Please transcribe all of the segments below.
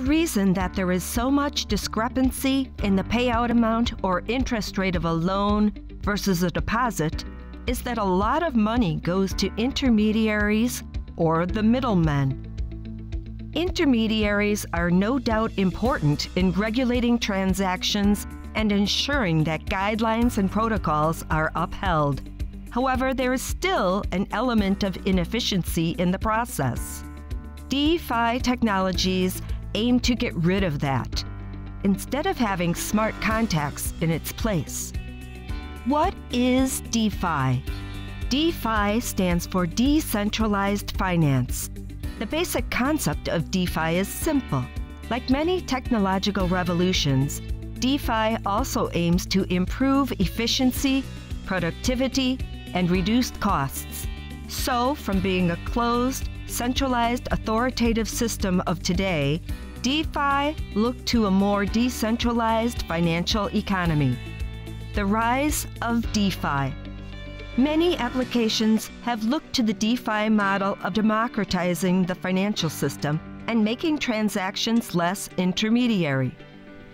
The reason that there is so much discrepancy in the payout amount or interest rate of a loan versus a deposit is that a lot of money goes to intermediaries or the middlemen. Intermediaries are no doubt important in regulating transactions and ensuring that guidelines and protocols are upheld. However, there is still an element of inefficiency in the process. DeFi technologies aim to get rid of that, instead of having smart contracts in its place. What is DeFi? DeFi stands for Decentralized Finance. The basic concept of DeFi is simple. Like many technological revolutions, DeFi also aims to improve efficiency, productivity, and reduced costs. So, from being a closed, centralized, authoritative system of today, DeFi looked to a more decentralized financial economy. The rise of DeFi. Many applications have looked to the DeFi model of democratizing the financial system and making transactions less intermediary.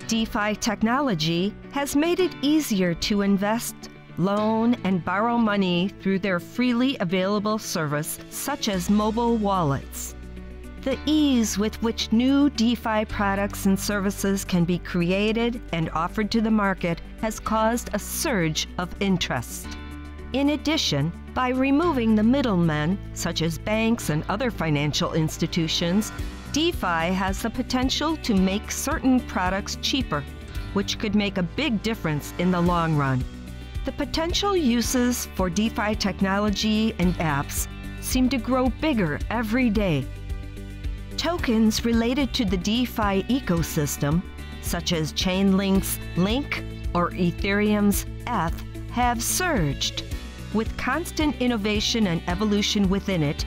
DeFi technology has made it easier to invest, loan, and borrow money through their freely available service, such as mobile wallets. The ease with which new DeFi products and services can be created and offered to the market has caused a surge of interest. In addition, by removing the middlemen, such as banks and other financial institutions, DeFi has the potential to make certain products cheaper, which could make a big difference in the long run. The potential uses for DeFi technology and apps seem to grow bigger every day. Tokens related to the DeFi ecosystem, such as Chainlink's LINK or Ethereum's ETH, have surged. With constant innovation and evolution within it,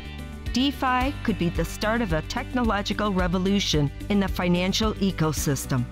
DeFi could be the start of a technological revolution in the financial ecosystem.